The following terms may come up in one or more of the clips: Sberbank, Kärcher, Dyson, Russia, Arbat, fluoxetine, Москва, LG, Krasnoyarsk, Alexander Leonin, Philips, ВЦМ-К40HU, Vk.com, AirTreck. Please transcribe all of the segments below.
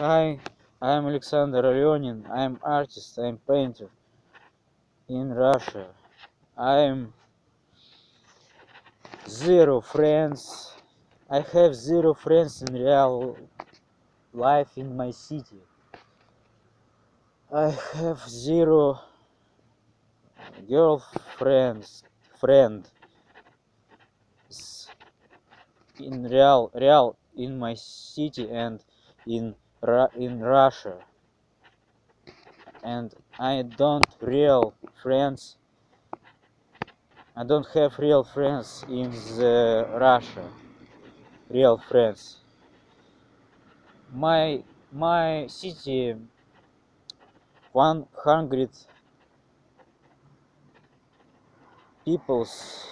I'm Alexander Leonin. I'm artist. I'm painter in Russia. I'm zero friends. I have zero friends in real life in my city. I have zero girlfriend in real in my city and in Russia, and I don't have real friends in the Russia. Real friends. My city 100 peoples.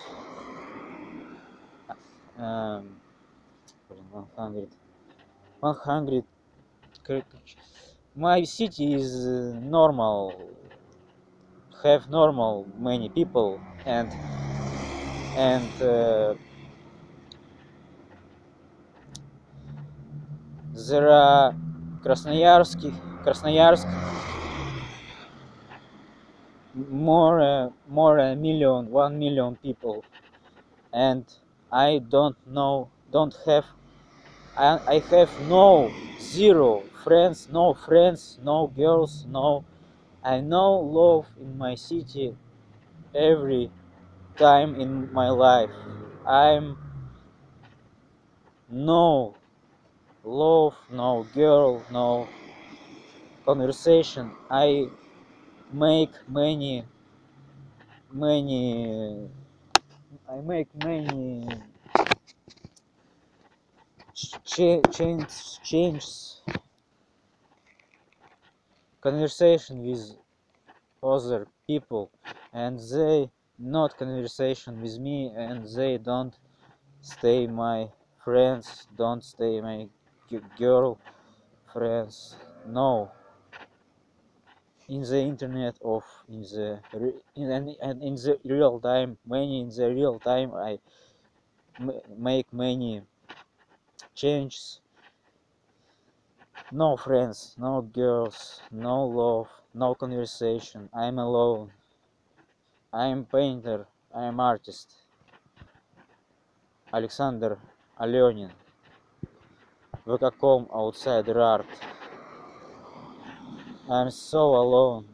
100. My city is normal. Have normal many people and there are Krasnoyarsk more 1 million people, and I have no zero friends, no girls, no. I know love in my city every time in my life. I'm no love, no girl, no conversation. I make many changes conversation with other people, and they not conversation with me, and they don't stay my friends, don't stay my girl friends, no, in the internet of in the real time, I make many changes, no friends, no girls, no love, no conversation, I'm alone, I'm painter, I'm artist, Alexander Leonin. Vk.com outsider art. I'm so alone.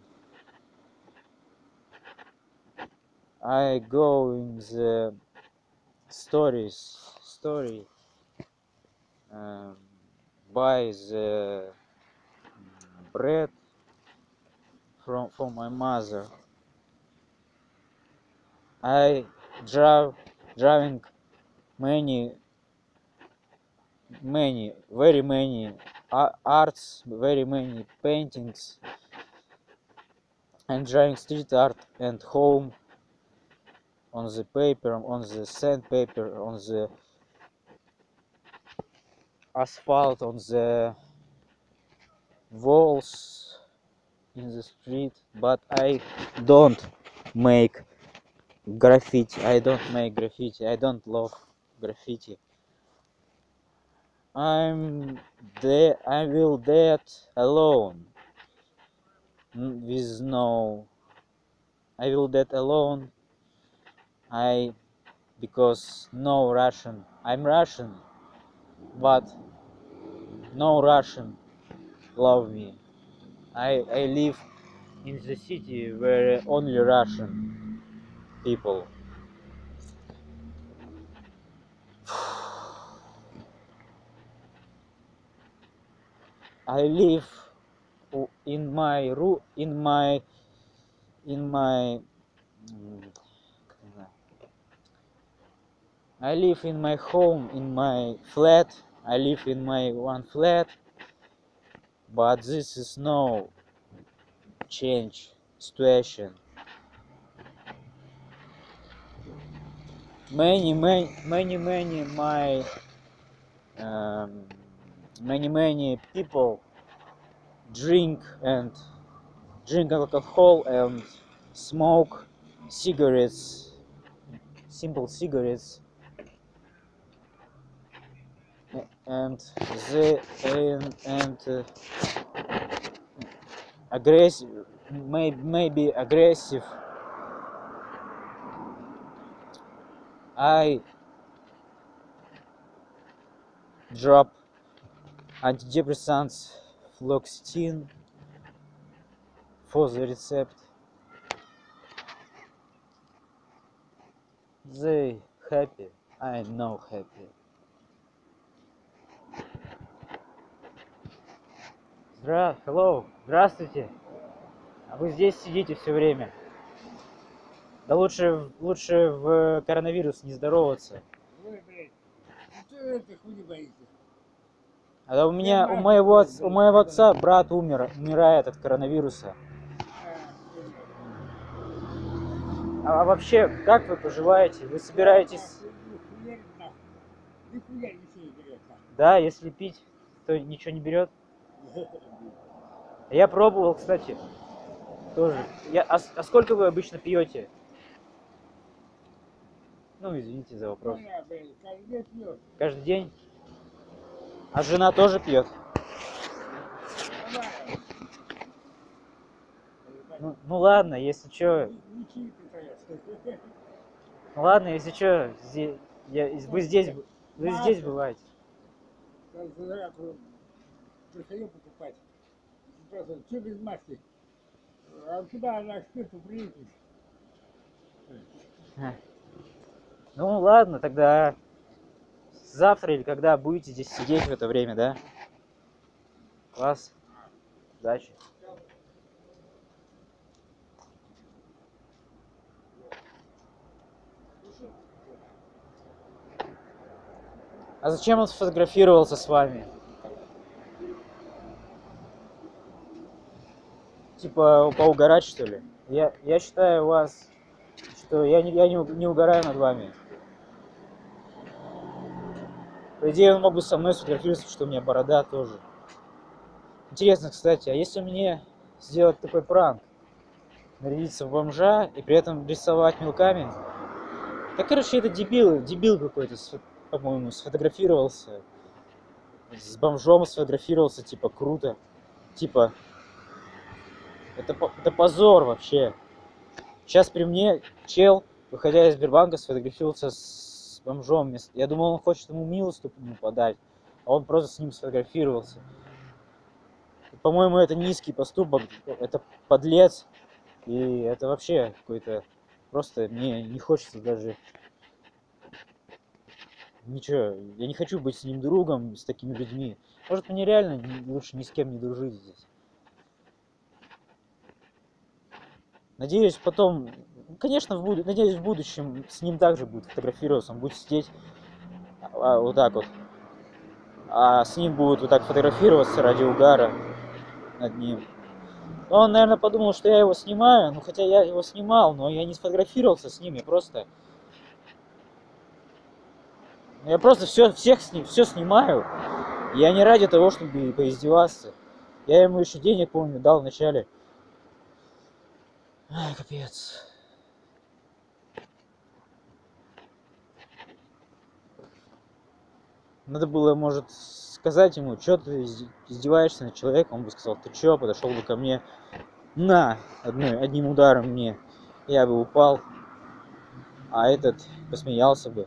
I go in the story buy the bread from my mother. I driving very many arts, very many paintings, and drawing street art and home on the paper, on the sandpaper, on the asphalt, on the walls in the street, but I don't make graffiti, I don't love graffiti. I will dead alone. With no, I will dead alone. Because no Russian. I'm Russian, but no Russian love me. I live in the city where only Russian people. I live in my room, I live in my home, in my flat. I live in my one flat, but this is no change situation. Many people drink alcohol and smoke cigarettes, simple cigarettes, aggressive, maybe aggressive. I drop antidepressants fluoxetine for the recept. They happy, I know happy. Здравствуйте. А вы здесь сидите все время. Да лучше в коронавирус не здороваться. Ой, блядь, что это хуйня боитесь? А да у моего отца брат умирает от коронавируса. А вообще, как вы поживаете? Вы собираетесь? Да, если пить, то ничего не берет. Я пробовал, кстати, тоже. А сколько вы обычно пьете? Ну, извините за вопрос. Каждый день? А жена тоже пьет? Ну ладно, если что. Ну ладно, если что, вы здесь бываете. Приходил покупать. Спрашивал, что без маски? А куда она к спирту приедет? Ну ладно, тогда завтра или когда будете здесь сидеть в это время, да? Класс. Удачи. А зачем он сфотографировался с вами? Типа поугарать, что ли? Я считаю вас, что я не угораю над вами. По идее, он мог бы со мной сфотографироваться, что у меня борода тоже. Интересно, кстати, а если мне сделать такой пранк? Нарядиться в бомжа и при этом рисовать мелками? Да, короче, это дебил какой-то, по-моему, сфотографировался. С бомжом сфотографировался, типа, круто. Типа, это позор вообще. Сейчас при мне чел, выходя из Сбербанка, сфотографировался с бомжом. Я думал, он хочет ему милостыню подать, а он просто с ним сфотографировался. По-моему, это низкий поступок, это подлец. И это вообще какой-то... Просто мне не хочется даже... Ничего, я не хочу быть с ним другом, с такими людьми. Может, мне реально лучше ни с кем не дружить здесь. Надеюсь, потом... Конечно, надеюсь, в будущем с ним также будет фотографироваться. Он будет сидеть вот так вот. А с ним будут вот так фотографироваться ради угара над ним. Но он, наверное, подумал, что я его снимаю. Ну, хотя я его снимал, но я не сфотографировался с ним. Я просто всех снимаю. Я не ради того, чтобы поиздеваться. Я ему еще денег, помню, дал вначале. Ай, капец. Надо было, может, сказать ему, что ты издеваешься над человеком. Он бы сказал, ты что, подошел бы ко мне на одним ударом мне. Я бы упал, а этот посмеялся бы.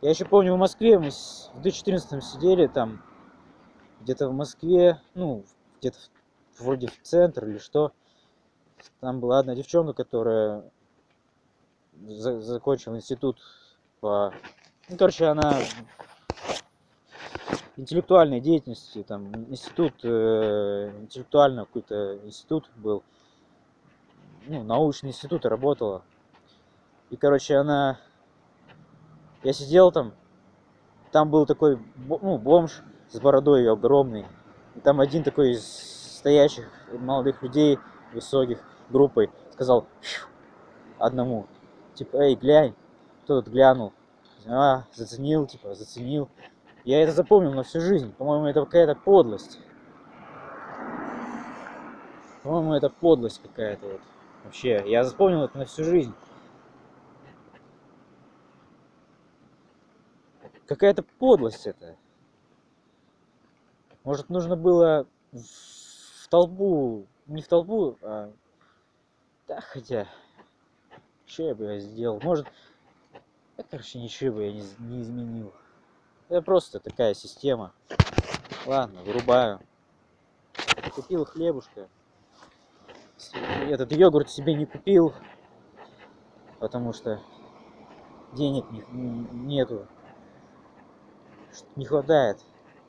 Я еще помню, в Москве мы в 2014 сидели там, где-то в Москве, ну, где-то вроде в центр или что. Там была одна девчонка, которая закончила институт по... Ну, короче, она интеллектуальной деятельности, там, интеллектуальный какой-то институт был, ну, научный институт, работала. И, короче, она... Я сидел там был такой, ну, бомж с бородой ее огромный. И там один такой из стоящих молодых людей, высоких, группой, сказал одному, типа, эй, глянь, кто тут глянул. А, заценил, типа, заценил. Я это запомнил на всю жизнь. По-моему, это какая-то подлость. По-моему, это подлость какая-то вот. Вообще, я запомнил это на всю жизнь. Какая-то подлость это. Может, нужно было в толпу, не в толпу, а... Да, хотя... Что я бы я сделал? Может... Да, короче, ничего бы я не изменил. Это просто такая система. Ладно, вырубаю. Купил хлебушка. Этот йогурт себе не купил, потому что денег нету. Не хватает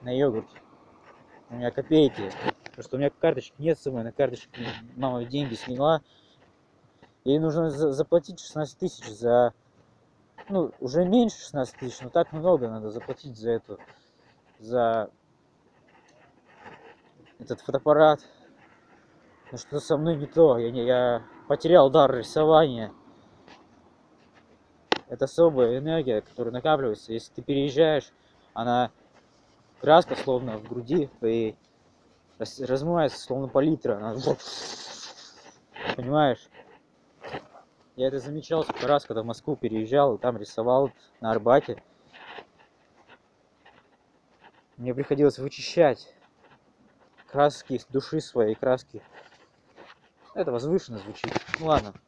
на йогурт. У меня копейки. Потому что у меня карточек нет с собой. На карточке мама деньги сняла. Ей нужно заплатить 16 тысяч за... Ну, уже меньше 16 тысяч, но так много надо заплатить за эту... За... Этот фотоаппарат. Ну что со мной не то. Я потерял дар рисования. Это особая энергия, которая накапливается. Если ты переезжаешь, она краска словно в груди твоей размывается, словно палитра. Она... Понимаешь? Я это замечал сколько раз, когда в Москву переезжал, и там рисовал на Арбате. Мне приходилось вычищать краски души своей, краски. Это возвышенно звучит. Ну ладно.